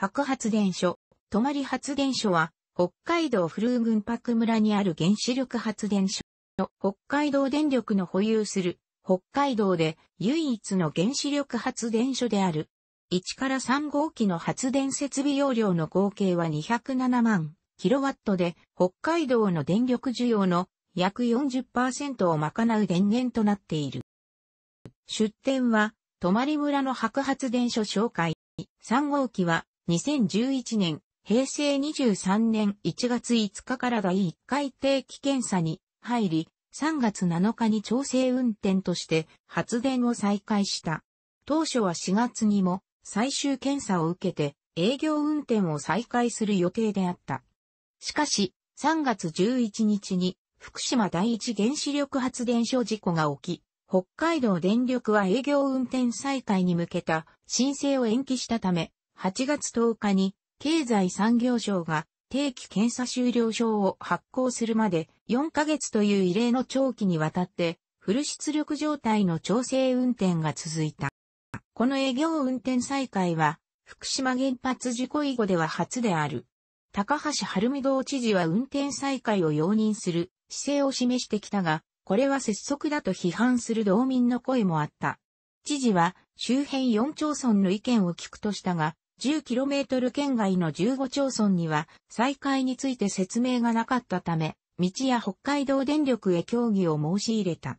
泊発電所、泊発電所は、北海道古宇郡泊村にある原子力発電所。北海道電力の保有する、北海道で唯一の原子力発電所である。1から3号機の発電設備容量の合計は207万キロワットで、北海道の電力需要の約 40% を賄う電源となっている。出典は、泊村の泊発電所紹介。3号機は、2011年、平成23年1月5日から第1回定期検査に入り、3月7日に調整運転として発電を再開した。当初は4月にも最終検査を受けて営業運転を再開する予定であった。しかし、3月11日に福島第一原子力発電所事故が起き、北海道電力は営業運転再開に向けた申請を延期したため、8月10日に経済産業省が定期検査終了証を発行するまで4ヶ月という異例の長期にわたってフル出力状態の調整運転が続いた。この営業運転再開は福島原発事故以後では初である。高橋晴美道知事は運転再開を容認する姿勢を示してきたが、これは拙速だと批判する道民の声もあった。知事は周辺4町村の意見を聞くとしたが、10km 圏外の15町村には再開について説明がなかったため、道や北海道電力へ協議を申し入れた。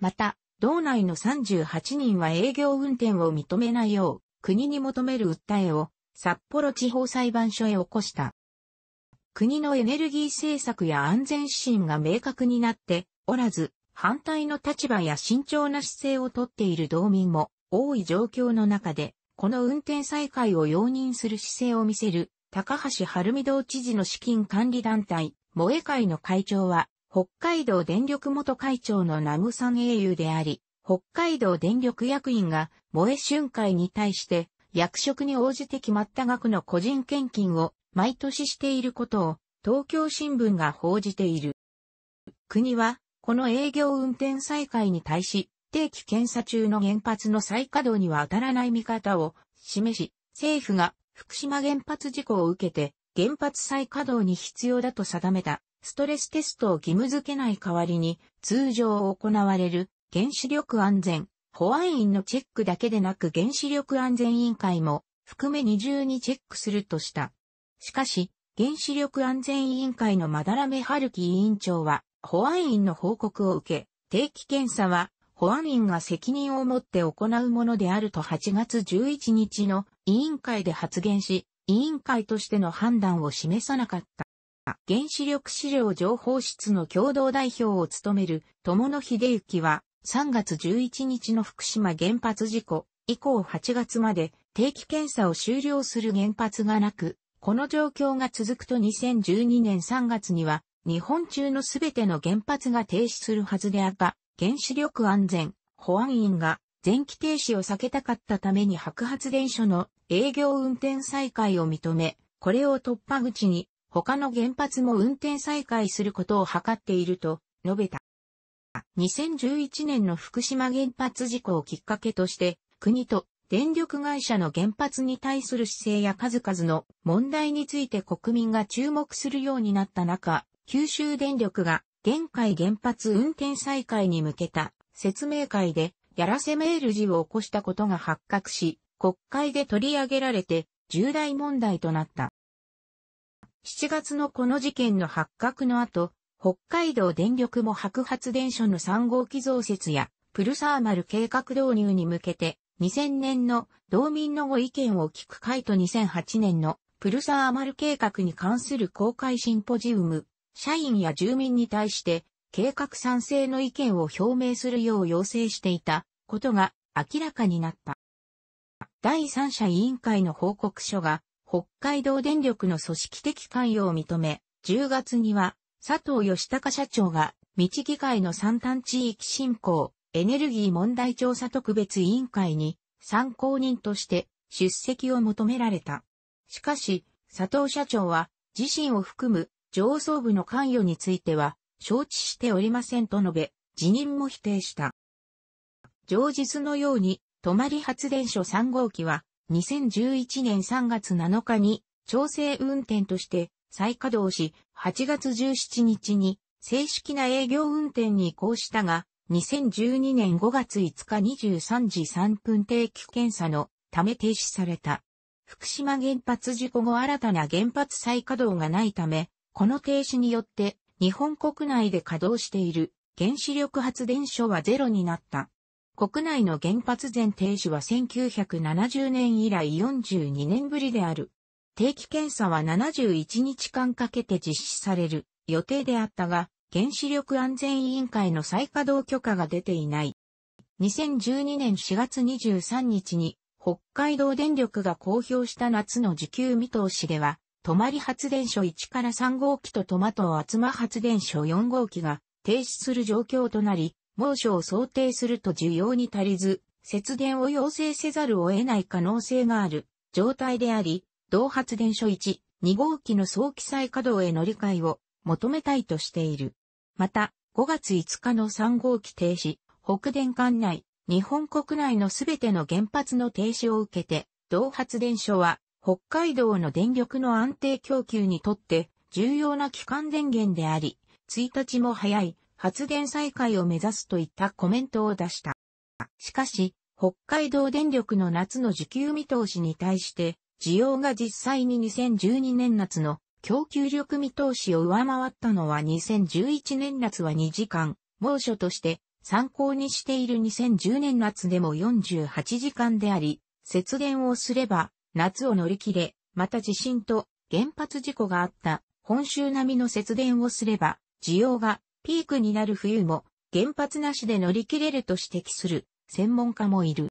また、道内の38人は営業運転を認めないよう、国に求める訴えを札幌地方裁判所へ起こした。国のエネルギー政策や安全指針が明確になっておらず、反対の立場や慎重な姿勢をとっている道民も多い状況の中で、この運転再開を容認する姿勢を見せる、高橋晴美道知事の資金管理団体、萌え会の会長は、北海道電力元会長の南具さん英雄であり、北海道電力役員が萌え春会に対して、役職に応じて決まった額の個人献金を毎年していることを、東京新聞が報じている。国は、この営業運転再開に対し、定期検査中の原発の再稼働には当たらない見方を示し、政府が福島原発事故を受けて原発再稼働に必要だと定めたストレステストを義務付けない代わりに通常行われる原子力安全保安院のチェックだけでなく原子力安全委員会も含め二重にチェックするとした。しかし原子力安全委員会の斑目春樹委員長は保安院の報告を受け定期検査は保安院が責任を持って行うものであると8月11日の委員会で発言し、委員会としての判断を示さなかった。原子力資料情報室の共同代表を務める友野秀幸は3月11日の福島原発事故以降8月まで定期検査を終了する原発がなく、この状況が続くと2012年3月には日本中のすべての原発が停止するはずであった。原子力安全保安院が前期停止を避けたかったために泊発電所の営業運転再開を認め、これを突破口に他の原発も運転再開することを図っていると述べた。2011年の福島原発事故をきっかけとして、国と電力会社の原発に対する姿勢や数々の問題について国民が注目するようになった中、九州電力が現海原発運転再開に向けた説明会でやらせメール事を起こしたことが発覚し、国会で取り上げられて重大問題となった。7月のこの事件の発覚の後、北海道電力も泊発電所の3号機増設やプルサーマル計画導入に向けて2000年の道民のご意見を聞く会と2008年のプルサーマル計画に関する公開シンポジウム、社員や住民に対して計画賛成の意見を表明するよう要請していたことが明らかになった。第三者委員会の報告書が北海道電力の組織的関与を認め、10月には佐藤義隆社長が道議会の山間地域振興エネルギー問題調査特別委員会に参考人として出席を求められた。しかし佐藤社長は自身を含む上層部の関与については承知しておりませんと述べ、辞任も否定した。上述のように、泊発電所3号機は2011年3月7日に調整運転として再稼働し、8月17日に正式な営業運転に移行したが、2012年5月5日23時3分定期検査のため停止された。福島原発事故後新たな原発再稼働がないため、この停止によって日本国内で稼働している原子力発電所はゼロになった。国内の原発全停止は1970年以来42年ぶりである。定期検査は71日間かけて実施される予定であったが、原子力安全委員会の再稼働許可が出ていない。2012年4月23日に北海道電力が公表した夏の需給見通しでは、泊発電所1から3号機と厚間発電所4号機が停止する状況となり、猛暑を想定すると需要に足りず、節電を要請せざるを得ない可能性がある状態であり、同発電所1、2号機の早期再稼働へ乗り換えを求めたいとしている。また、5月5日の3号機停止、北電管内、日本国内のすべての原発の停止を受けて、同発電所は、北海道の電力の安定供給にとって、重要な基幹電源であり、1日も早い発電再開を目指すといったコメントを出した。しかし、北海道電力の夏の需給見通しに対して、需要が実際に2012年夏の供給力見通しを上回ったのは2011年夏は2時間、猛暑として参考にしている2010年夏でも48時間であり、節電をすれば夏を乗り切れ、また地震と原発事故があった本州並みの節電をすれば、需要がピークになる冬も原発なしで乗り切れると指摘する専門家もいる。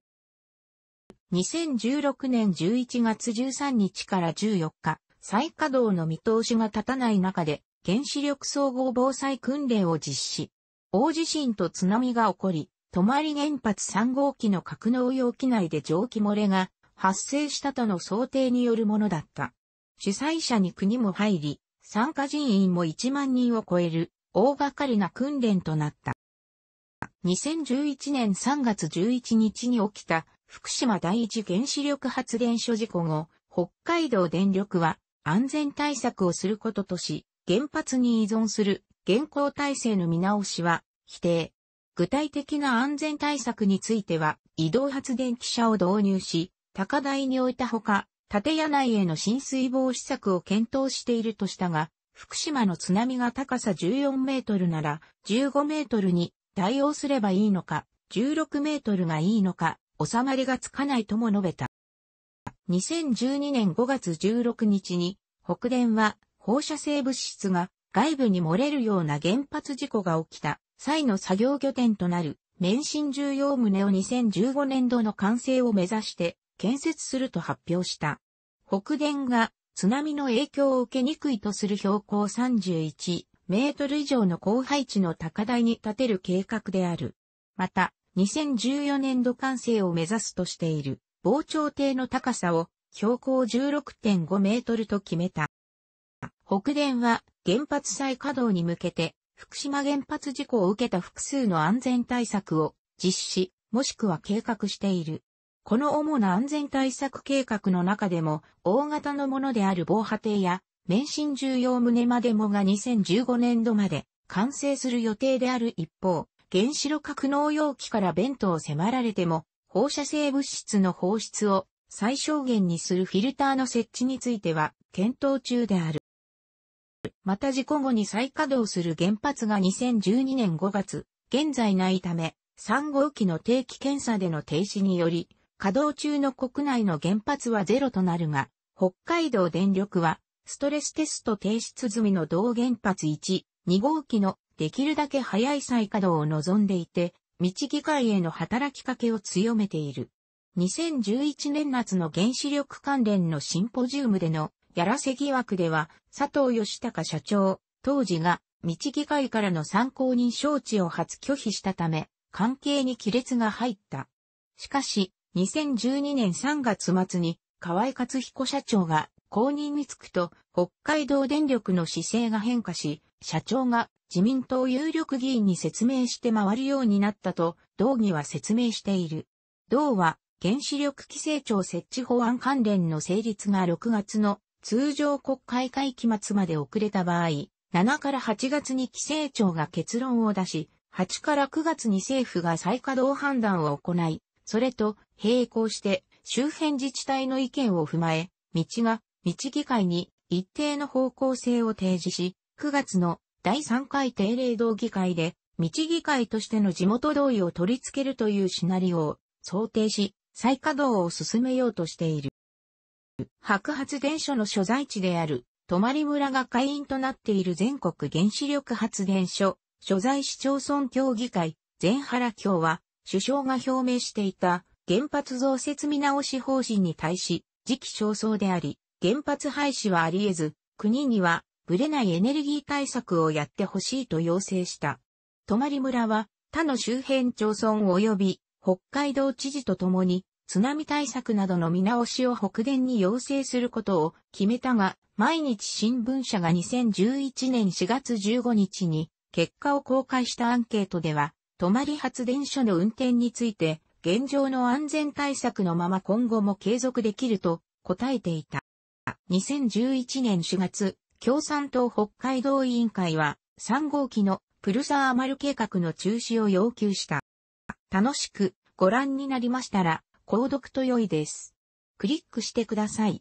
2016年11月13日から14日、再稼働の見通しが立たない中で、原子力総合防災訓練を実施。大地震と津波が起こり、泊原発3号機の格納容器内で蒸気漏れが発生したとの想定によるものだった。主催者に国も入り、参加人員も1万人を超える大掛かりな訓練となった。2011年3月11日に起きた福島第一原子力発電所事故後、北海道電力は、安全対策をすることとし、原発に依存する現行体制の見直しは否定。具体的な安全対策については、移動発電機車を導入し、高台に置いたほか、建屋内への浸水防止策を検討しているとしたが、福島の津波が高さ14メートルなら15メートルに対応すればいいのか、16メートルがいいのか、収まりがつかないとも述べた。2012年5月16日に、北電は放射性物質が外部に漏れるような原発事故が起きた際の作業拠点となる免震14棟を2015年度の完成を目指して建設すると発表した。北電が津波の影響を受けにくいとする標高31メートル以上の高配置の高台に建てる計画である。また、2014年度完成を目指すとしている。防潮堤の高さを標高 16.5 メートルと決めた。北電は原発再稼働に向けて福島原発事故を受けた複数の安全対策を実施もしくは計画している。この主な安全対策計画の中でも大型のものである防波堤や免震14棟までもが2015年度まで完成する予定である一方、原子炉格納容器からベントを迫られても放射性物質の放出を最小限にするフィルターの設置については検討中である。また事故後に再稼働する原発が2012年5月、現在ないため、3号機の定期検査での停止により、稼働中の国内の原発はゼロとなるが、北海道電力はストレステスト提出済みの同原発1、2号機のできるだけ早い再稼働を望んでいて、道議会への働きかけを強めている。2011年夏の原子力関連のシンポジウムでのやらせ疑惑では、佐藤義孝社長、当時が道議会からの参考人招致を初拒否したため、関係に亀裂が入った。しかし、2012年3月末に河合克彦社長が後任に就くと、北海道電力の姿勢が変化し、社長が自民党有力議員に説明して回るようになったと、同義は説明している。同は、原子力規制庁設置法案関連の成立が6月の通常国会会期末まで遅れた場合、7から8月に規制庁が結論を出し、8から9月に政府が再稼働判断を行い、それと並行して周辺自治体の意見を踏まえ、道議会に一定の方向性を提示し、9月の第3回定例道議会で、道議会としての地元同意を取り付けるというシナリオを想定し、再稼働を進めようとしている。白発電所の所在地である、泊村が会員となっている全国原子力発電所、所在市町村協議会、前原協は、首相が表明していた原発増設見直し方針に対し、時期尚早であり、原発廃止はあり得ず、国には、ぶれないエネルギー対策をやってほしいと要請した。泊村は、他の周辺町村及び、北海道知事と共に、津波対策などの見直しを北電に要請することを決めたが、毎日新聞社が2011年4月15日に、結果を公開したアンケートでは、泊発電所の運転について、現状の安全対策のまま今後も継続できると答えていた。2011年4月、共産党北海道委員会は3号機のプルサーマル計画の中止を要求した。楽しくご覧になりましたら購読と良いです。クリックしてください。